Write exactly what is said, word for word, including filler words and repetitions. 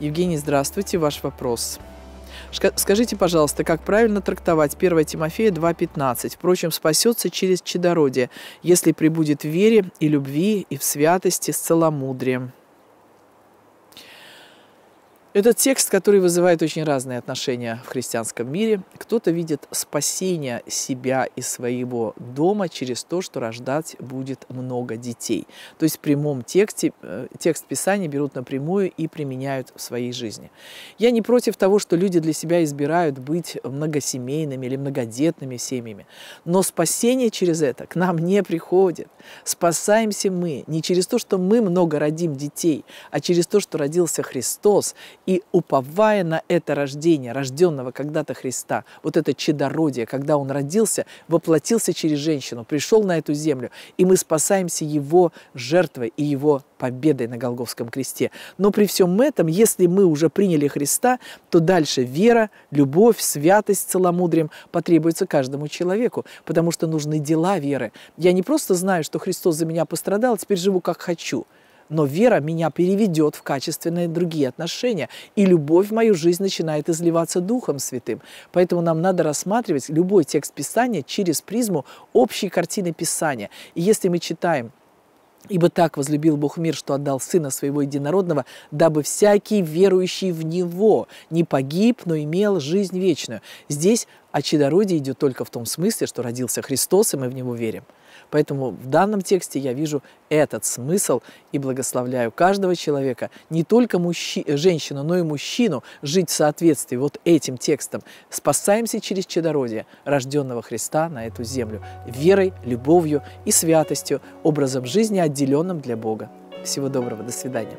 Евгений, здравствуйте, ваш вопрос. Скажите, пожалуйста, как правильно трактовать первое Тимофея два пятнадцать? Впрочем, спасется через чадородие, если пребудет в вере и любви, и в святости с целомудрием. Этот текст, который вызывает очень разные отношения в христианском мире. Кто-то видит спасение себя и своего дома через то, что рождать будет много детей. То есть в прямом тексте, текст Писания берут напрямую и применяют в своей жизни. Я не против того, что люди для себя избирают быть многосемейными или многодетными семьями. Но спасение через это к нам не приходит. Спасаемся мы не через то, что мы много родим детей, а через то, что родился Христос. И уповая на это рождение, рожденного когда-то Христа, вот это чадородие, когда Он родился, воплотился через женщину, пришел на эту землю, и мы спасаемся Его жертвой и Его победой на Голгофском кресте. Но при всем этом, если мы уже приняли Христа, то дальше вера, любовь, святость целомудрием потребуется каждому человеку, потому что нужны дела веры. Я не просто знаю, что Христос за меня пострадал, теперь живу как хочу. Но вера меня переведет в качественные другие отношения, и любовь в мою жизнь начинает изливаться Духом Святым. Поэтому нам надо рассматривать любой текст Писания через призму общей картины Писания. И если мы читаем: «Ибо так возлюбил Бог мир, что отдал Сына Своего Единородного, дабы всякий, верующий в Него, не погиб, но имел жизнь вечную». Здесь о чадородии идет только в том смысле, что родился Христос, и мы в Него верим. Поэтому в данном тексте я вижу этот смысл и благословляю каждого человека, не только мужчи, женщину, но и мужчину, жить в соответствии вот этим текстом. Спасаемся через чадородие рожденного Христа на эту землю верой, любовью и святостью, образом жизни, отделенным для Бога. Всего доброго, до свидания.